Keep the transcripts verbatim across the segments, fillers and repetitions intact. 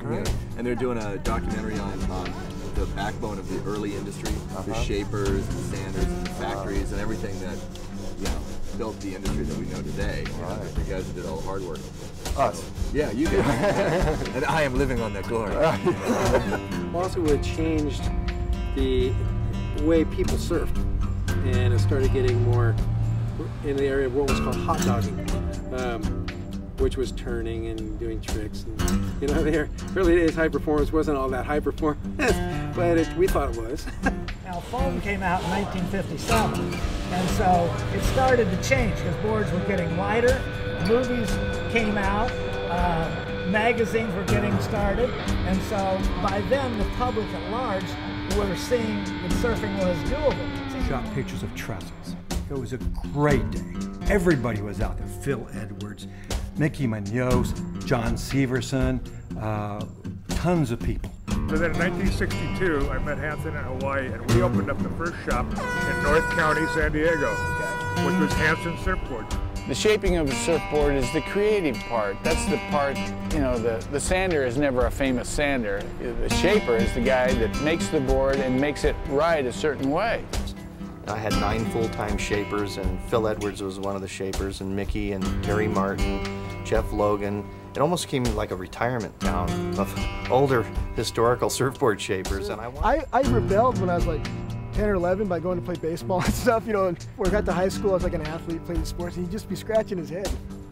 Great. You know, and they're doing a documentary on, on the backbone of the early industry, uh-huh. the shapers, the sanders, and the factories, uh-huh. and everything that, you know, built the industry that we know today. You know, right. The guys that did all the hard work. Us. Yeah, you did. And I am living on that glory. Also, it changed the way people surfed, and it started getting more in the area of what was called hot dogging, um, which was turning and doing tricks. And, you know, the early days high performance wasn't all that high performance, but it, we thought it was. Now, foam came out in nineteen fifty-seven, and so it started to change because boards were getting lighter, movies came out, uh, magazines were getting started, and so by then the public at large were seeing that surfing was doable. Shot pictures of trestles. It was a great day. Everybody was out there. Phil Edwards, Mickey Munoz, John Severson, uh, tons of people. So then in nineteen sixty-two, I met Hansen in Hawaii, and we opened up the first shop in North County, San Diego, which was Hansen Surfboards. The shaping of a surfboard is the creative part. That's the part, you know, the, the sander is never a famous sander. The shaper is the guy that makes the board and makes it ride a certain way. I had nine full-time shapers, and Phil Edwards was one of the shapers, and Mickey and Terry Martin, Jeff Logan. It almost came like a retirement town of older historical surfboard shapers. And I, I, I rebelled when I was like ten or eleven by going to play baseball and stuff, you know, and when I got to high school I was like an athlete playing sports, and he'd just be scratching his head.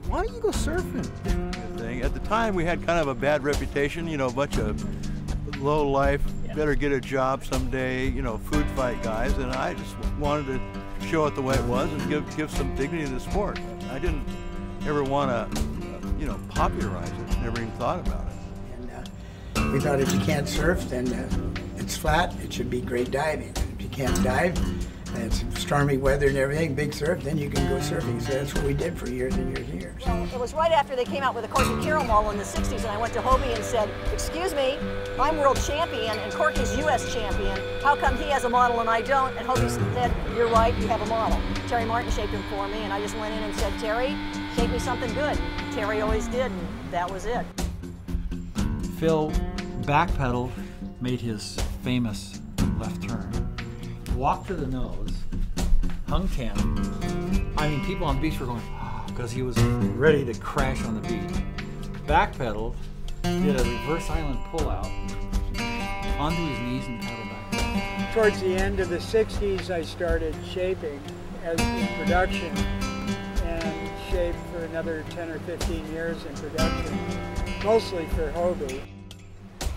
Why don't you go surfing? At the time we had kind of a bad reputation, you know, a bunch of low life, better get a job someday, you know, food fight guys, and I just wanted to show it the way it was and give give some dignity to the sport. I didn't ever want to, you know, popularize it. Never even thought about it. And uh, we thought if you can't surf, then uh, it's flat. It should be great diving. If you can't dive, and it's stormy weather and everything, big surf, then you can go surfing. So that's what we did for years and years and years. Well, it was right after they came out with the Corky Carroll model in the sixties, and I went to Hobie and said, excuse me, I'm world champion and Corky's U S champion. How come he has a model and I don't? And Hobie said, you're right, you have a model. Terry Martin shaped him for me, and I just went in and said, Terry, shape me something good. Terry always did, and that was it. Phil backpedaled, made his famous left turn. Walked to the nose, hung ten. I mean, people on the beach were going, ah, because he was ready to crash on the beach. Backpedaled, did a reverse island pullout, onto his knees and paddled back. Towards the end of the sixties, I started shaping as in production, and shaped for another ten or fifteen years in production, mostly for Hobie.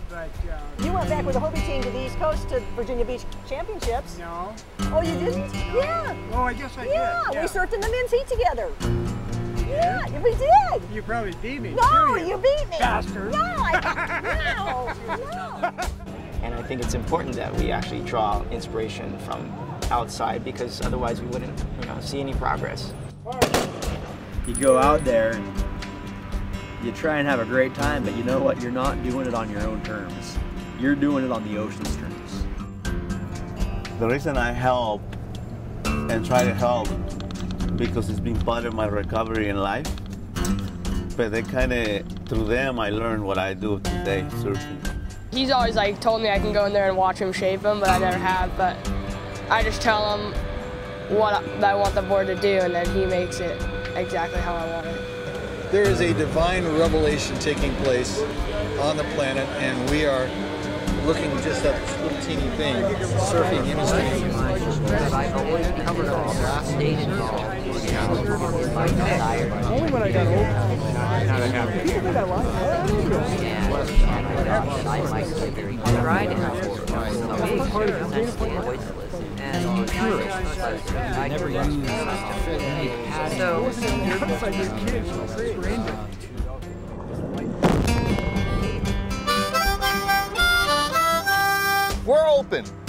But, uh, you went back with the Hobie team to the East Coast to Virginia Beach Championships. No. Oh, you didn't? No. Yeah. Oh, well, I guess I yeah. did. Yeah, we surfed in the men's heat together. Yeah, yeah we did. You probably beat me. No, you? you beat me. Faster. No, I, no, no. And I think it's important that we actually draw inspiration from outside, because otherwise we wouldn't, you know, see any progress. You go out there and you try and have a great time, but you know what? You're not doing it on your own terms. You're doing it on the ocean's terms. The reason I help and try to help because it's been part of my recovery in life. But they kind of, through them, I learned what I do today, surfing. He's always like told me I can go in there and watch him shape him, but I never have. But I just tell him what I want the board to do, and then he makes it exactly how I want it. There is a divine revelation taking place on the planet, and we are looking just at this little teeny thing, surfing industry. Only when I got old. People think I lied. And pure. I never used it. So, we're open.